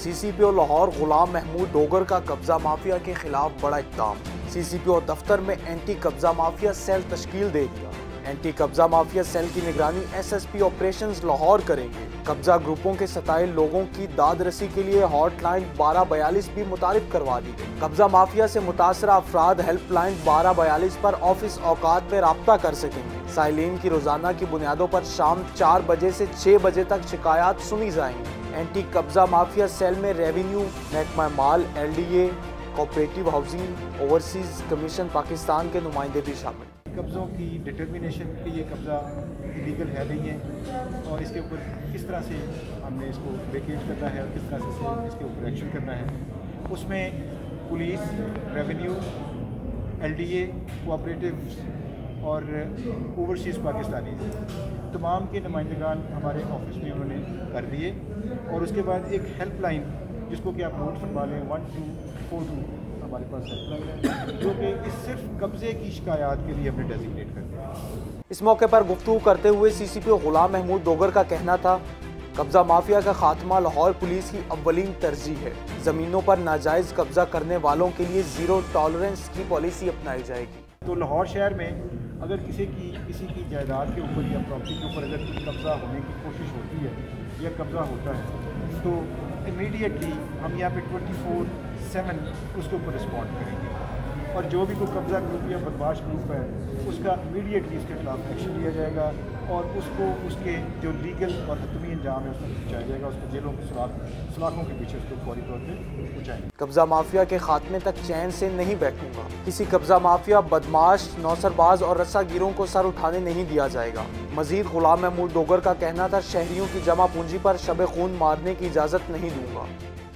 CCPO Lahore Ghulam Mahmood Dogar का कब्जा mafia के खिलाफ बड़ा इक़दाम। CCPO दफ्तर में एंटी कब्जा माफिया सेल तश्कील दे दिया। एंटी कब्जा माफिया सेल की निगरानी SSP ऑपरेशंस लाहौर करेंगे। कब्जा ग्रुपों के सताइल लोगों की दाद रसी के लिए हॉटलाइन 1242 भी मुतारिफ करवा दी गई। कब्जा माफिया से मुतासरा अफराद हेल्पलाइन 1242 पर ऑफिस औकात में रब्ता कर सकेंगे। साइलिन की रोजाना की बुनियादों पर शाम 4 बजे से 6 बजे तक शिकायत सुनी जाएंगी। एंटी कब्जा माफिया सेल में रेवेन्यू, महकमा माल, LDA, cooperative housing, overseas commission Pakistan के नुमाइंदे भी शामिल। कब्ज़ों की डिटर्मिनेशन कि ये कब्ज़ा इलीगल है नहीं है और इसके ऊपर किस तरह से हमने इसको वेकेट करना है और किस तरह से इसके ऊपर एक्शन करना है, उसमें पुलिस, रेवेन्यू, LDA, कोऑपरेटिव और ओवरसीज़ पाकिस्तानी तमाम के नुमाइंदगान हमारे ऑफिस में उन्होंने कर दिए। और उसके बाद एक हेल्पलाइन जिसको कि आप नोट फरमा लें 1242 हमारे पास है, जो कि इस सिर्फ कब्जे की शिकायत के लिए हमने डेजिग्नेट कर दिया। इस मौके पर गुफ्तगू करते हुए CCPO गुलाम महमूद डोगर का कहना था, कब्जा माफिया का खात्मा लाहौर पुलिस की अव्वलीन तरजीह है। जमीनों पर नाजायज कब्जा करने वालों के लिए जीरो टॉलरेंस की पॉलिसी अपनाई जाएगी। तो लाहौर शहर में अगर किसी की जायदाद के ऊपर या प्रॉपर्टी के ऊपर अगर कब्ज़ा होने की कोशिश होती है या कब्ज़ा होता है तो इमीडिएटली हम यहाँ पे 24/7 उसके ऊपर रिस्पॉन्ड करेंगे और जो भी कोई कब्ज़ा ग्रुप या बदमाश ग्रुप है उसका इमीडिएटली इसके खिलाफ एक्शन लिया जाएगा और उसको उसके जो लीगल और हतमी अंजाम है उसको पहुँचाया जाएगा, उसको जेलों की सलाखों के पीछे उसको फौरी तौर पर पहुँचाएंगे। कब्ज़ा माफिया के खात्मे तक चैन से नहीं बैठूंगा। किसी कब्ज़ा माफिया, बदमाश, नौसरबाज और रस्सागिरों को सर उठाने नहीं दिया जाएगा। मजीद गुलाम महमूद डोगर का कहना था, शहरियों की जमा पूंजी पर शब खून मारने की इजाज़त नहीं दूंगा।